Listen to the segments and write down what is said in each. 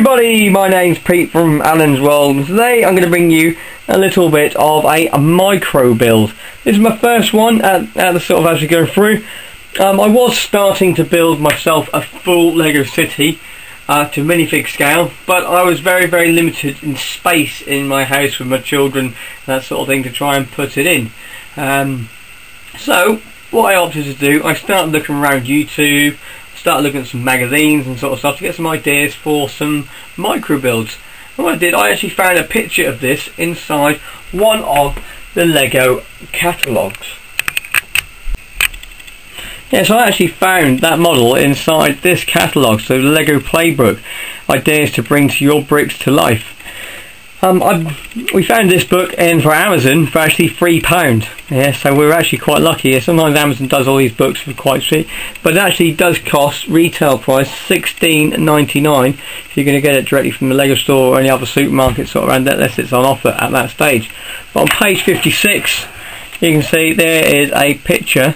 everybody, my name's Pete from Allen's World, and today I'm going to bring you a little bit of a micro build. This is my first one at the sort of as we go through. I was starting to build myself a full Lego city to minifig scale, but I was very limited in space in my house with my children and that sort of thing to try and put it in. So what I opted to do, I started looking around YouTube, started looking at some magazines and sort of stuff to get some ideas for some micro builds. And what I did, I actually found a picture of this inside one of the Lego catalogues. Yeah, so I actually found that model inside this catalogue, so the Lego Playbook, Ideas to Bring to Your Bricks to Life. We found this book in for Amazon for actually £3. Yeah, so we were actually quite lucky. Yeah, sometimes Amazon does all these books for quite cheap, but it actually does cost retail price $16.99 if you're going to get it directly from the Lego store or any other supermarket sort of around that, unless it's on offer at that stage. But on page 56, you can see there is a picture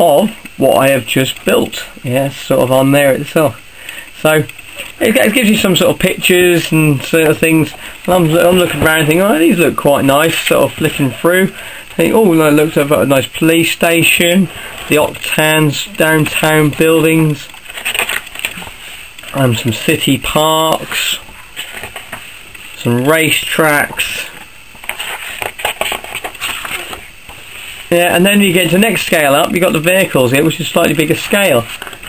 of what I have just built. Yeah, sort of on there itself. So it gives you some sort of pictures and sort of things. I'm looking around and thinking, oh, these look quite nice, sort of flicking through. I think, oh, that looks like a nice police station, the Octans, downtown buildings, some city parks, some race tracks. Yeah, and then you get to the next scale up, you've got the vehicles here, which is slightly bigger scale.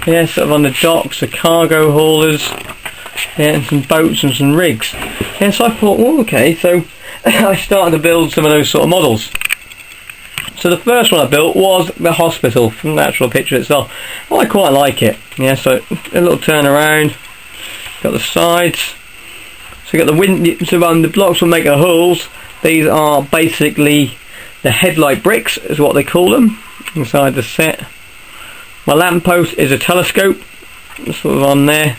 Yeah, sort of on the docks, the cargo haulers, yeah, and some boats and some rigs. Yeah, so I thought, well, okay, so I started to build some of those sort of models. So the first one I built was the hospital from the actual picture itself. Well, I quite like it. Yeah, so a little turn around, got the sides, so you got the wind, so the blocks will make the holes. These are basically the headlight bricks, is what they call them, inside the set. My lamppost is a telescope, sort of on there.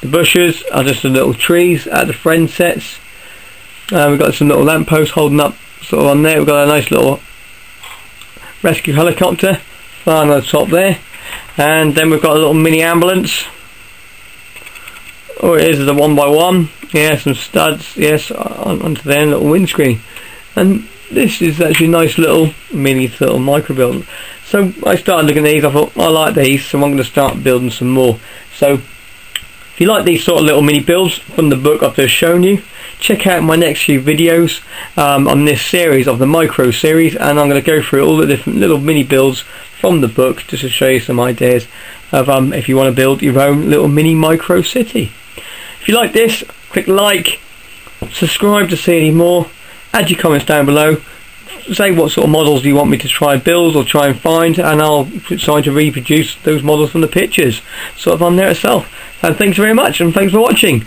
The bushes are just the little trees at the friend sets. We've got some little lampposts holding up, sort of on there. We've got a nice little rescue helicopter, far on the top there. And then we've got a little mini ambulance. Oh, it is the 1x1. Yeah, some studs, yes, onto their little windscreen. And this is actually a nice little mini sort of micro build. So I started looking at these, I thought, I like these, so I'm going to start building some more. So if you like these sort of little mini builds from the book I've just shown you, check out my next few videos on this series of the micro series, and I'm going to go through all the different little mini builds from the book just to show you some ideas of if you want to build your own little mini micro city. If you like this, click like, subscribe to see any more, add your comments down below. Say what sort of models you want me to try and build or try and find, and I'll try to reproduce those models from the pictures sort of on there itself. And thanks very much, and thanks for watching.